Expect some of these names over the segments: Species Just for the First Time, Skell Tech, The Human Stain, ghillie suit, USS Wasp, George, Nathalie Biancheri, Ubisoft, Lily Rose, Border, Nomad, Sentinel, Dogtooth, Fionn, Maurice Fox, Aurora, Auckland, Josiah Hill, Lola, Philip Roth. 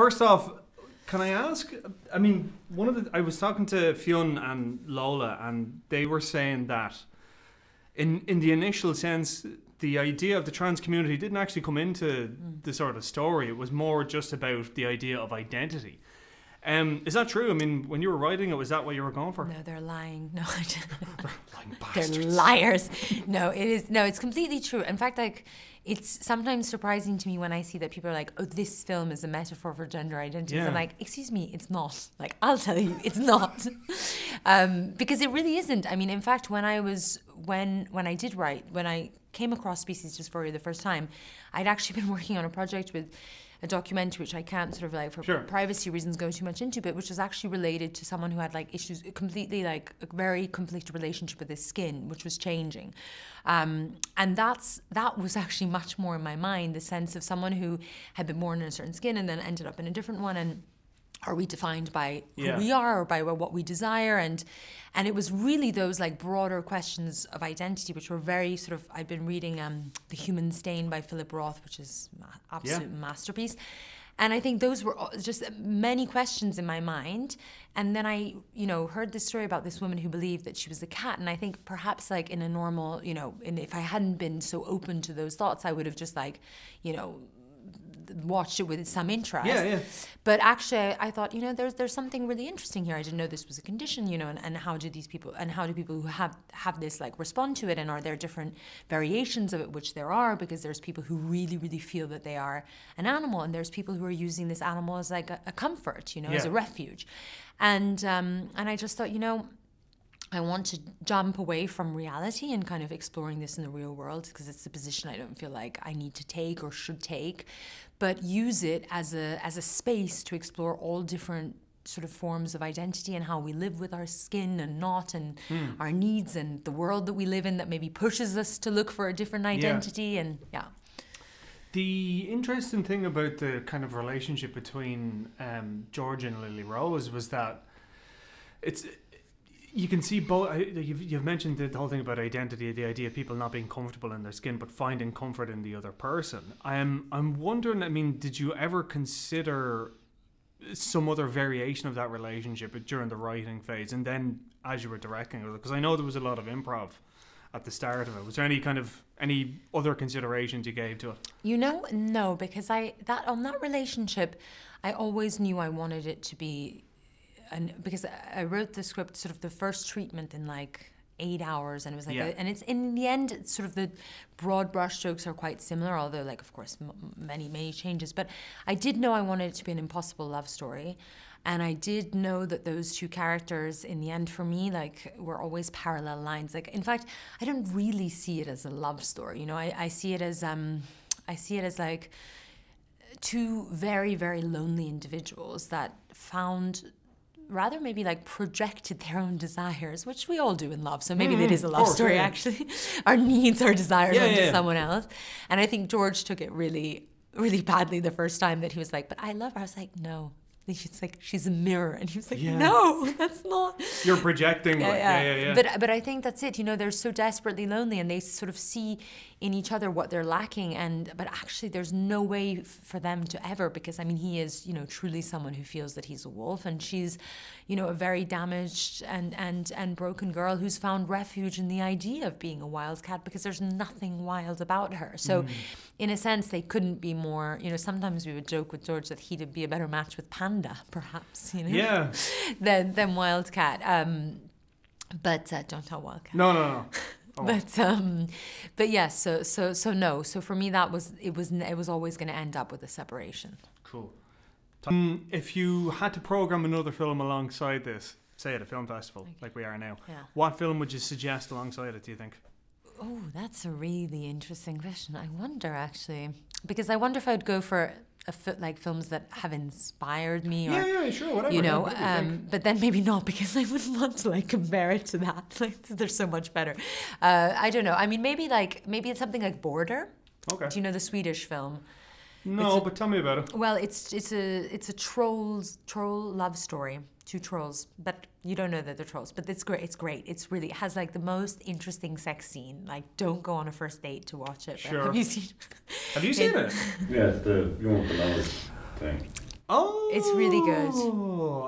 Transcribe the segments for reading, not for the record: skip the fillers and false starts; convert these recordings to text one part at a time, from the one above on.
First off, can I ask? I mean, I was talking to Fionn and Lola, and they were saying that in the initial sense, the idea of the trans community didn't actually come into the sort of story. It was more just about the idea of identity. Is that true? I mean, when you were writing it, was that what you were going for? No, they're lying. No, they're lying bastards. They're liars. No, it is. No, it's completely true. In fact, like, it's sometimes surprising to me when I see that people are like, "Oh, this film is a metaphor for gender identity." Yeah. I'm like, "Excuse me, it's not." Like, I'll tell you, it's not, because it really isn't. I mean, in fact, when I was when I came across Species Just for the first time, I'd actually been working on a project with a documentary, which I can't sort of like for privacy reasons go too much into, but which was actually related to someone who had like issues, completely like a very conflicted relationship with his skin, which was changing. And that was actually much more in my mind, the sense of someone who had been born in a certain skin and then ended up in a different one, and are we defined by who we are or by what we desire? And it was really those like broader questions of identity, which were very sort of, I'd been reading The Human Stain by Philip Roth, which is an absolute masterpiece. And I think those were just many questions in my mind. And then I, you know, heard this story about this woman who believed that she was a cat. And I think perhaps like in a normal, you know, if I hadn't been so open to those thoughts, I would have just like, you know, watched it with some interest. Yeah, yeah. But actually I thought, you know, there's something really interesting here. I didn't know this was a condition, you know, and how do these people, and how do people who have this like respond to it, and are there different variations of it, which there are, because there's people who really, really feel that they are an animal, and there's people who are using this animal as like a comfort, you know, as a refuge. And I just thought, you know, I want to jump away from reality and kind of exploring this in the real world, because it's a position I don't feel like I need to take or should take, but use it as a space to explore all different sort of forms of identity and how we live with our skin and not, and our needs, and the world that we live in that maybe pushes us to look for a different identity. And the interesting thing about the kind of relationship between George and Lily Rose was that you can see both. You've mentioned the whole thing about identity, the idea of people not being comfortable in their skin, but finding comfort in the other person. I'm wondering, I mean, did you ever consider some other variation of that relationship during the writing phase, and then as you were directing? Because I know there was a lot of improv at the start of it. Was there any other considerations you gave to it? You know, no, because on that relationship, I always knew I wanted it to be. And because I wrote the script, sort of the first treatment in like 8 hours, and it was like, and it's in the end, it's sort of the broad brushstrokes are quite similar, although like of course many changes. But I did know I wanted it to be an impossible love story, and I did know that those two characters in the end for me like were always parallel lines. Like in fact, I don't really see it as a love story. You know, I see it as like two very, very lonely individuals that found. Rather maybe like projected their own desires, which we all do in love, so maybe that is a love story actually. Our needs, our desires onto someone else. And I think George took it really, really badly the first time that he was like, but I love her. I was like, no. She's like, she's a mirror. And he was like, no, that's not. You're projecting. But I think that's it. You know, they're so desperately lonely, and they sort of see in each other what they're lacking. But actually, there's no way for them to ever, because, I mean, he is, you know, truly someone who feels that he's a wolf, and she's, you know, a very damaged and broken girl who's found refuge in the idea of being a wildcat, because there's nothing wild about her. So in a sense, they couldn't be more, you know, sometimes we would joke with George that he'd be a better match with Panda, perhaps, you know, than wildcat, but don't tell wildcat. No. Oh. But yes, so no. So for me, that was it was always going to end up with a separation. Cool. If you had to program another film alongside this, say at a film festival like we are now, what film would you suggest alongside it? Do you think? Oh, that's a really interesting question. I wonder actually, because I wonder if I'd go for. Like films that have inspired me, or whatever, you know, but then maybe not, because I wouldn't want to like compare it to that. Like, they're so much better. I don't know. I mean, maybe it's something like Border. Okay. Do you know the Swedish film? No, but tell me about it. Well, it's a troll love story. Two trolls, but you don't know that they're trolls. But it's great. It's great. It's really, it has like the most interesting sex scene. Like, don't go on a first date to watch it. Have you seen it? Yeah, it's the you want the loudest thing. Oh, it's really good.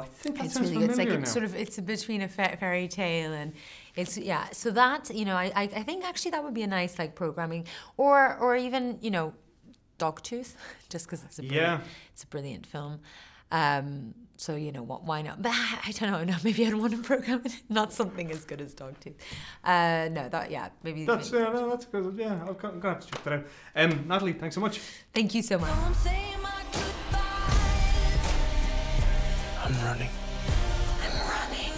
I think that's really good. It's like it's sort of between a fairy tale and it's So that I think actually that would be a nice like programming or even Dogtooth, just because it's a brilliant, it's a brilliant film. So what? Why not? But I don't know. No, maybe I'd want to program it. Not something as good as Dogtooth. No, that maybe. That's no, that's good. Yeah, I'm gonna have to check that out. Natalie, thanks so much. Thank you so much. I'm running. I'm running.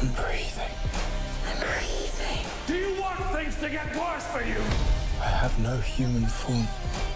I'm breathing. I'm breathing. Do you want things to get worse for you? I have no human form.